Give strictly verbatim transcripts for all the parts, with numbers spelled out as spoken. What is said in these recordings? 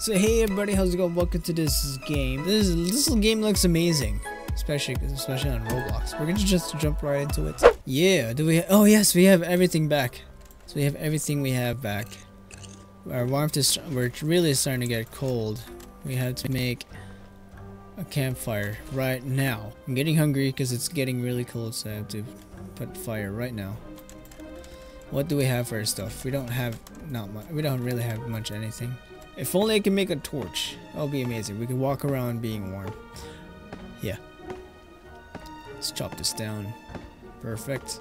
So hey everybody, how's it going? Welcome to this game. This is, this little game looks amazing, especially especially on Roblox. We're gonna just jump right into it. Yeah. Do we? Oh yes, we have everything back. So we have everything we have back. Our warmth is. We're really starting to get cold. We have to make a campfire right now. I'm getting hungry because it's getting really cold, so I have to put fire right now. What do we have for our stuff? We don't have not much. We don't really have much anything. If only I can make a torch. That'll be amazing. We can walk around being warm. Yeah. Let's chop this down. Perfect.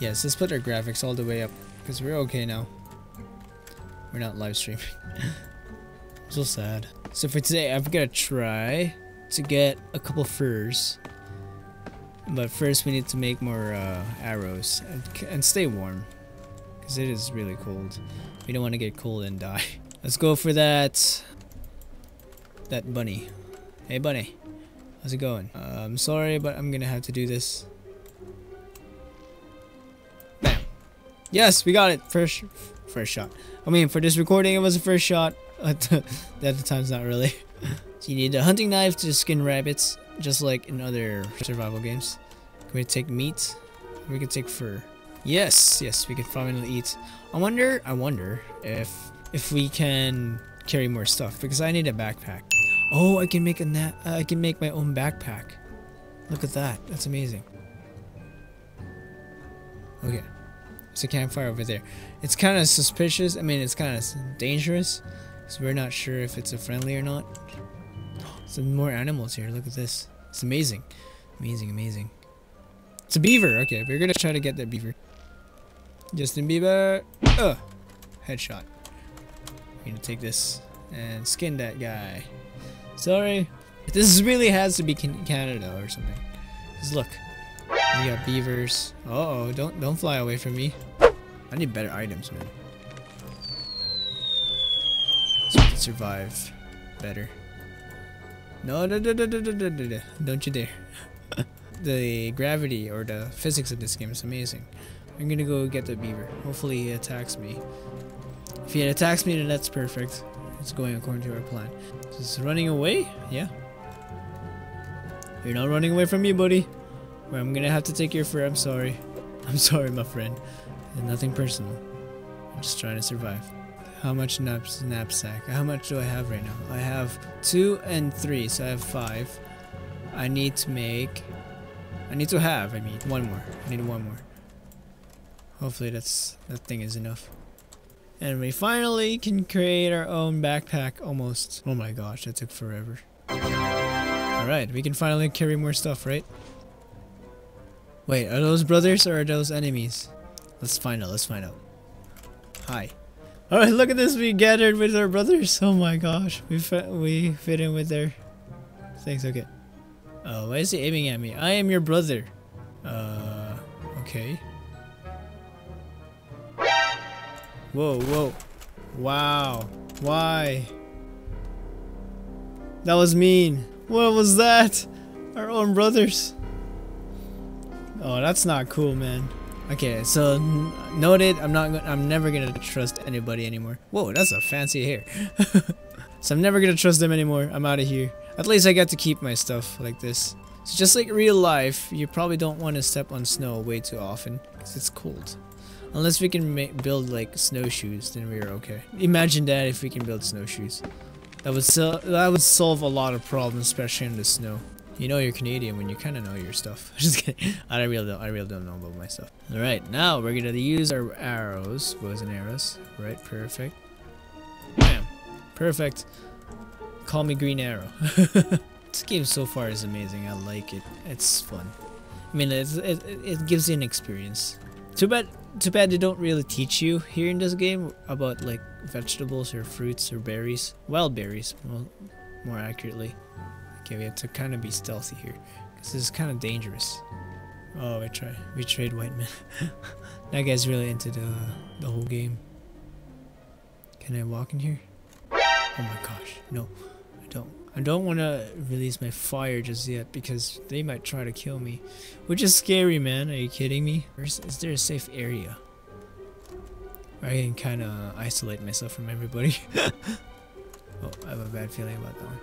Yes, let's put our graphics all the way up because we're okay now. We're not live streaming. So sad. So for today, I've got to try to get a couple furs. But first, we need to make more uh, arrows and, and stay warm, because it is really cold. We don't want to get cold and die. Let's go for that. That bunny. Hey, bunny. How's it going? Uh, I'm sorry, but I'm gonna have to do this. Bam. Yes, we got it. First, first shot. I mean, for this recording, it was the first shot. At the, at the time's not really. So you need a hunting knife to skin rabbits. Just like in other survival games. Can we take meat? We can take fur. Yes, yes, we can finally eat. I wonder, I wonder if if we can carry more stuff because I need a backpack. Oh, I can make a na uh, I can make my own backpack. Look at that. That's amazing. Okay, there's a campfire over there. It's kind of suspicious. I mean, it's kind of dangerous because we're not sure if it's a friendly or not. Some more animals here. Look at this. It's amazing. Amazing, amazing. It's a beaver. Okay, we're gonna try to get that beaver. Justin Bieber. Ugh. Headshot. We're gonna take this and skin that guy. Sorry. This really has to be Canada or something. Just look. We got beavers. Uh oh, don't don't fly away from me. I need better items, man. So we can survive better. No, no, no, no, no, no, no, no. Don't you dare. The gravity or the physics of this game is amazing. I'm gonna go get the beaver. Hopefully he attacks me. If he attacks me, then that's perfect. It's going according to our plan. Is this running away? Yeah. You're not running away from me, buddy. Well, I'm gonna have to take your fur. I'm sorry. I'm sorry, my friend. It's nothing personal. I'm just trying to survive. How much naps knapsack? How much do I have right now? I have two and three, so I have five. I need to make... I need to have, I mean, one more. I need one more. Hopefully that's that thing is enough. And we finally can create our own backpack, almost. Oh my gosh, that took forever. Alright, we can finally carry more stuff, right? Wait, are those brothers or are those enemies? Let's find out, let's find out. Hi. Alright, look at this, we gathered with our brothers. Oh my gosh, we fit, we fit in with their things, okay. Oh, why is he aiming at me? I am your brother. Uh, okay. Whoa, whoa. Wow. Why? That was mean. What was that? Our own brothers. Oh, that's not cool, man. Okay, so noted. I'm not. I'm never gonna trust anybody anymore. Whoa, that's a fancy hair. So I'm never gonna trust them anymore. I'm out of here. At least I got to keep my stuff like this. So just like real life, you probably don't want to step on snow way too often because it's cold. Unless we can make, build like snowshoes, then we're okay. Imagine that if we can build snowshoes. That would so that would solve a lot of problems, especially in the snow. You know you're Canadian when you kind of know your stuff. Just kidding. I really don't. I really don't know about my stuff. All right, now we're gonna use our arrows, bows and arrows. Right, perfect. Bam, perfect. Call me Green Arrow. This game so far is amazing. I like it. It's fun. I mean, it's, it it gives you an experience. Too bad. Too bad they don't really teach you here in this game about like vegetables or fruits or berries. Wild berries, well, more accurately. Okay, we have to kind of be stealthy here, because this is kind of dangerous. Oh, we try, we trade white men. That guy's really into the the whole game. Can I walk in here? Oh my gosh, no, I don't. I don't want to release my fire just yet because they might try to kill me, which is scary, man. Are you kidding me? Is, is there a safe area where I can kind of isolate myself from everybody? I have a bad feeling about that one.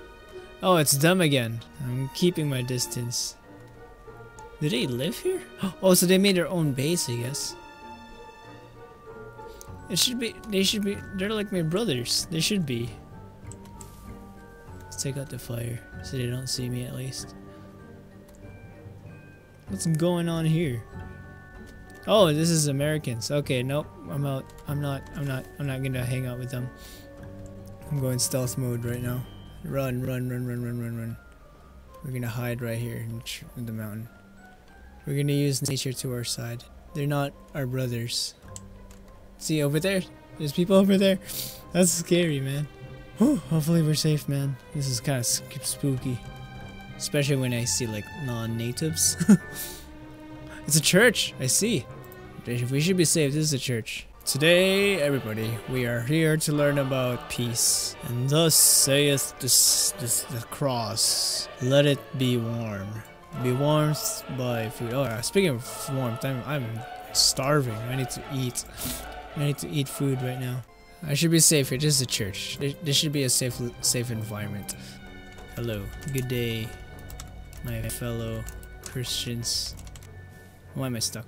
Oh, it's them again. I'm keeping my distance. Do they live here? Oh, so they made their own base, I guess. It should be, they should be, they're like my brothers. They should be. Let's take out the fire so they don't see me at least. What's going on here? Oh, this is Americans. Okay, nope. I'm out. I'm not, I'm not, I'm not gonna hang out with them. I'm going stealth mode right now. Run, run, run, run, run, run, run. We're gonna hide right here in the mountain. We're gonna use nature to our side. They're not our brothers. See, over there? There's people over there. That's scary, man. Whew, hopefully we're safe, man. This is kind of spooky. Especially when I see, like, non-natives. It's a church, I see. We should be safe, this is a church. Today, everybody, we are here to learn about peace. And thus saith this, this, the cross, let it be warm. Be warmed by food. Oh, speaking of warmth, I'm, I'm starving. I need to eat. I need to eat food right now. I should be safe here. This is a church. This should be a safe, safe environment. Hello. Good day, my fellow Christians. Why am I stuck?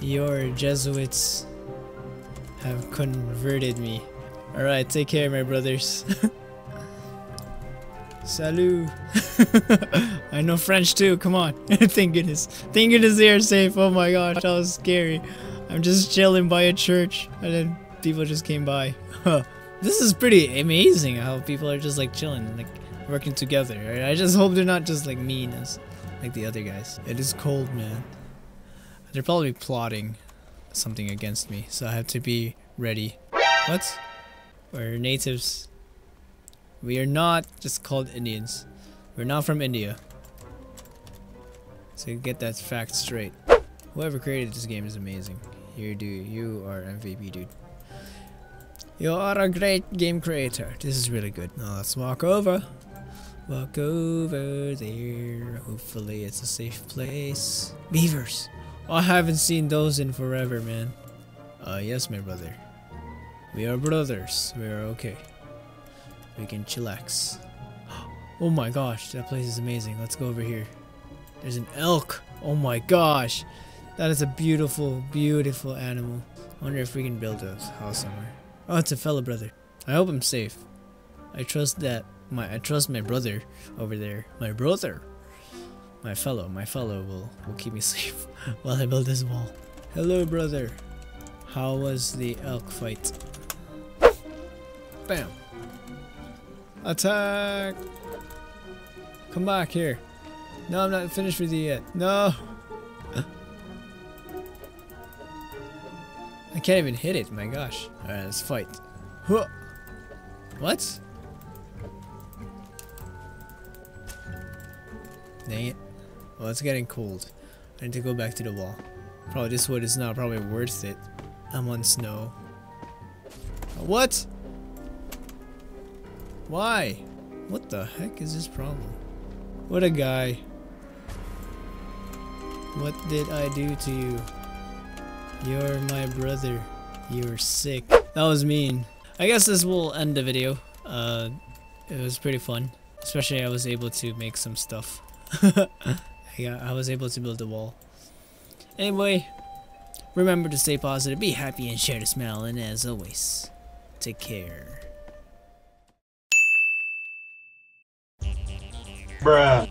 Your Jesuits have converted me. Alright, take care, my brothers. Salut. I know French too, come on. Thank goodness. Thank goodness they are safe. Oh my gosh, that was scary. I'm just chilling by a church and then people just came by. This is pretty amazing how people are just like chilling, like working together. Right? I just hope they're not just like mean as like the other guys. It is cold, man. They're probably plotting something against me, so I have to be ready. What? We're natives. We are not just called Indians. We're not from India. So you get that fact straight. Whoever created this game is amazing. You do. You are M V P, dude. You are a great game creator. This is really good. Now let's walk over. Walk over there. Hopefully it's a safe place. Beavers. Oh, I haven't seen those in forever, man. Uh, yes, my brother. We are brothers. We are okay. We can chillax. Oh my gosh, that place is amazing. Let's go over here. There's an elk. Oh my gosh. That is a beautiful, beautiful animal. I wonder if we can build a house somewhere. Oh, it's a fellow brother. I hope I'm safe. I trust that my I trust my brother over there. My brother. My fellow, my fellow will, will keep me safe while I build this wall. Hello, brother. How was the elk fight? Bam. Attack! Come back here. No, I'm not finished with you yet. No! I can't even hit it, my gosh. Alright, let's fight. Huh. What? Dang it. Well, it's getting cold. I need to go back to the wall. Probably this wood is not probably worth it. I'm on snow. What? Why? What the heck is this problem? What a guy. What did I do to you? You're my brother. You're sick. That was mean. I guess this will end the video. Uh, it was pretty fun. Especially I was able to make some stuff. Yeah, I was able to build a wall. Anyway, remember to stay positive, be happy, and share the smile. And as always, take care. Bruh.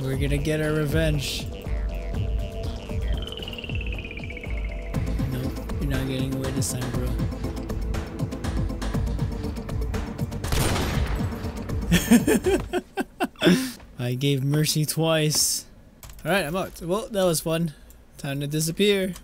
We're gonna get our revenge. Nope, you're not getting away this time, bro. I gave mercy twice. Alright, I'm out. Well, that was fun. Time to disappear.